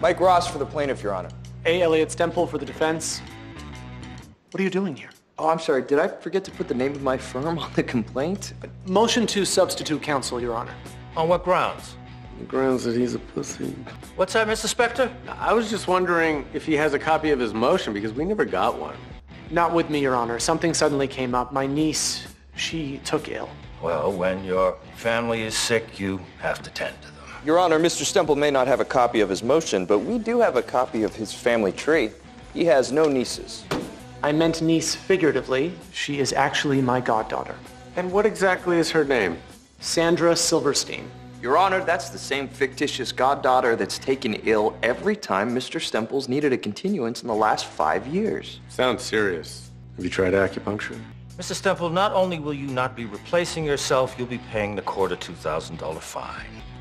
Mike Ross for the plaintiff, Your Honor. A. Elliott Stemple for the defense. What are you doing here? Oh, I'm sorry. Did I forget to put the name of my firm on the complaint? Motion to substitute counsel, Your Honor. On what grounds? The grounds that he's a pussy. What's that, Mr. Specter? I was just wondering if he has a copy of his motion, because we never got one. Not with me, Your Honor. Something suddenly came up. My niece, she took ill. Well, when your family is sick, you have to tend to them. Your Honor, Mr. Stemple may not have a copy of his motion, but we do have a copy of his family tree. He has no nieces. I meant niece figuratively. She is actually my goddaughter. And what exactly is her name? Sandra Silverstein. Your Honor, that's the same fictitious goddaughter that's taken ill every time Mr. Stemple's needed a continuance in the last 5 years. Sounds serious. Have you tried acupuncture? Mr. Stemple, not only will you not be replacing yourself, you'll be paying the court a $2,000 fine.